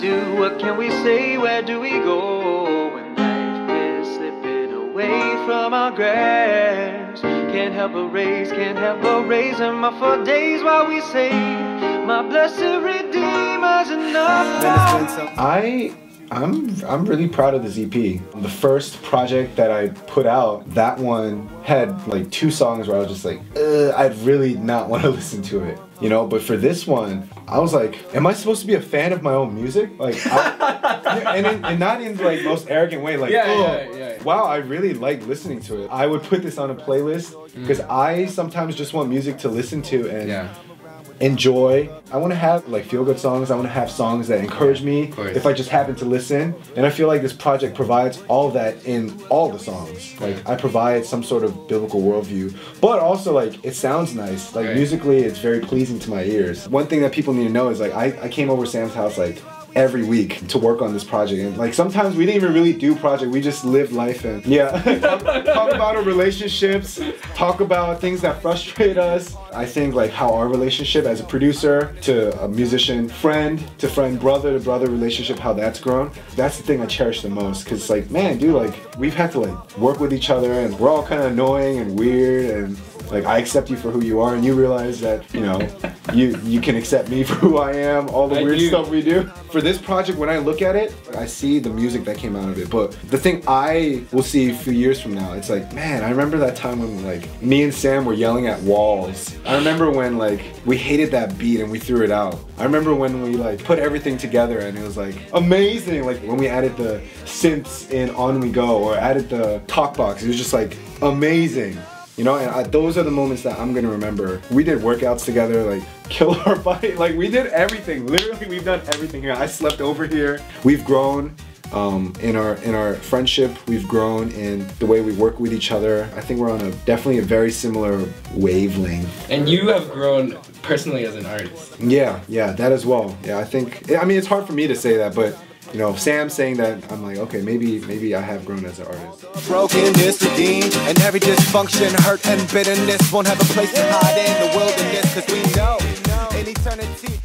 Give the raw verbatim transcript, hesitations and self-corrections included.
do? What can we say? Where do we go? When life is slipping away from our grasp, can't help but raise, can't help but raise them up for days while we say, my blessed Redeemer's enough now. I... I'm I'm really proud of this E P. The first project that I put out, that one had like two songs where I was just like, I'd really not want to listen to it, you know. But for this one, I was like, am I supposed to be a fan of my own music? Like, I, and, in, and not in like most arrogant way. Like, yeah, oh, yeah, yeah, yeah. Wow, I really like listening to it. I would put this on a playlist because mm. I sometimes just want music to listen to and. Yeah. Enjoy. I want to have like feel-good songs. I want to have songs that encourage me if I just happen to listen. And I feel like this project provides all that in all the songs. Like I provide some sort of biblical worldview, but also like it sounds nice. Like musically, it's very pleasing to my ears. One thing that people need to know is like I, I came over to Sam's house like every week to work on this project, and like sometimes we didn't even really do project, we just lived life and yeah talk, talk about our relationships, talk about things that frustrate us. I think like how our relationship as a producer to a musician, friend to friend, brother to brother relationship, how that's grown, that's the thing I cherish the most, because like man dude, like we've had to like work with each other and we're all kind of annoying and weird, and like I accept you for who you are, and you realize that, you know, you you can accept me for who I am, all the I weird do. stuff we do. For this project, when I look at it, I see the music that came out of it, but the thing I will see a few years from now, it's like, man, I remember that time when like me and Sam were yelling at walls. I remember when like we hated that beat and we threw it out. I remember when we like put everything together and it was like amazing, like when we added the synths in On We Go or added the talk box, it was just like amazing. You know, and I, those are the moments that I'm gonna remember. We did workouts together, like kill our body, like we did everything. Literally, we've done everything here. I slept over here. We've grown um, in our in our friendship. We've grown in the way we work with each other. I think we're on a definitely a very similar wavelength. And you have grown personally as an artist. Yeah, yeah, that as well. Yeah, I think. I mean, it's hard for me to say that, but. You know, Sam saying that, I'm like, okay, maybe maybe I have grown as an artist. Brokenness redeemed, and every dysfunction, hurt and bitterness won't have a place to hide in the wilderness, 'cause we know in eternity.